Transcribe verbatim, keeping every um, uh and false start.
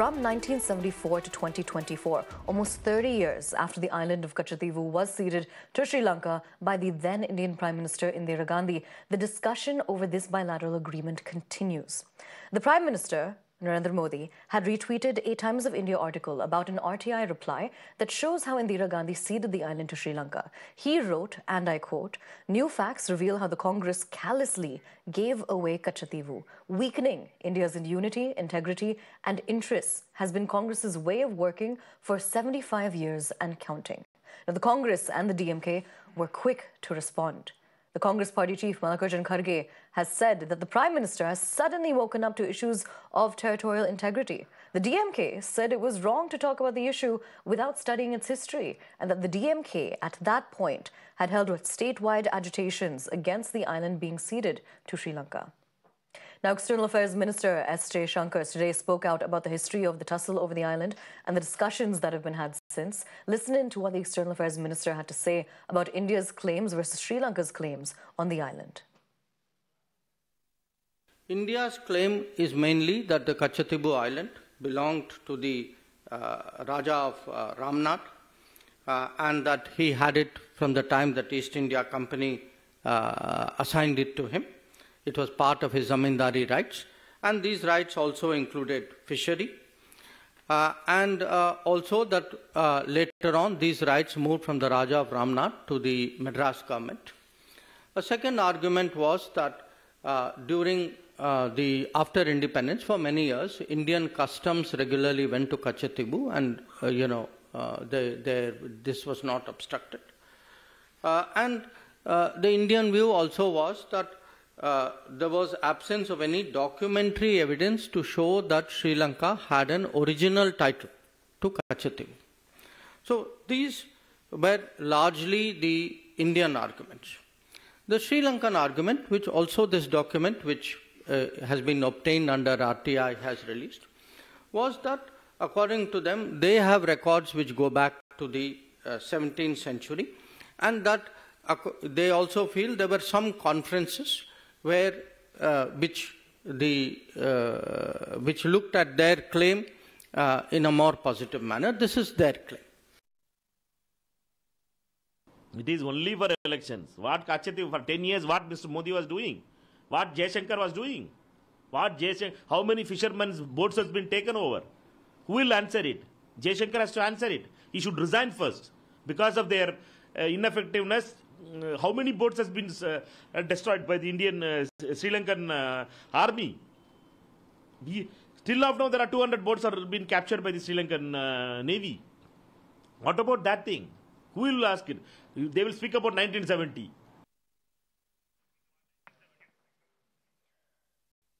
From nineteen seventy-four to twenty twenty-four, almost thirty years after the island of Katchatheevu was ceded to Sri Lanka by the then Indian Prime Minister Indira Gandhi, the discussion over this bilateral agreement continues. The Prime Minister, Narendra Modi, had retweeted a Times of India article about an R T I reply that shows how Indira Gandhi ceded the island to Sri Lanka. He wrote, and I quote, "New facts reveal how the Congress callously gave away Katchatheevu. Weakening India's unity, integrity, and interests has been Congress's way of working for seventy-five years and counting." Now, the Congress and the D M K were quick to respond. The Congress party chief, Mallikarjun Kharge, has said that the Prime Minister has suddenly woken up to issues of territorial integrity. The D M K said it was wrong to talk about the issue without studying its history, and that the D M K at that point had held statewide agitations against the island being ceded to Sri Lanka. Now, External Affairs Minister S. Jaishankar today spoke out about the history of the tussle over the island and the discussions that have been had since. Listen in to what the External Affairs Minister had to say about India's claims versus Sri Lanka's claims on the island. India's claim is mainly that the Katchatheevu island belonged to the uh, Raja of uh, Ramnath uh, and that he had it from the time that East India Company uh, assigned it to him. It was part of his Zamindari rights, and these rights also included fishery, uh, and uh, also that uh, later on these rights moved from the Raja of Ramnath to the Madras government. A second argument was that uh, during uh, the after independence, for many years, Indian customs regularly went to Katchatheevu, and uh, you know uh, they, they, this was not obstructed. Uh, and uh, the Indian view also was that Uh, there was absence of any documentary evidence to show that Sri Lanka had an original title to Katchatheevu. So these were largely the Indian arguments. The Sri Lankan argument, which also this document which uh, has been obtained under R T I has released, was that according to them they have records which go back to the uh, seventeenth century, and that uh, they also feel there were some conferences where uh, which the uh, which looked at their claim uh, in a more positive manner. This is their claim. It is only for elections. What Katchatheevu for ten years, what Mister Modi was doing, what Jaishankar was doing, what Jaishankar, how many fishermen's boats has been taken over? Who will answer it? Jaishankar has to answer it. He should resign first because of their uh, ineffectiveness. Uh, how many boats has been uh, destroyed by the Indian uh, Sri Lankan uh, army? We, still after now, there are two hundred boats are been captured by the Sri Lankan uh, navy. What about that thing? Who will ask it? They will speak about nineteen seventy.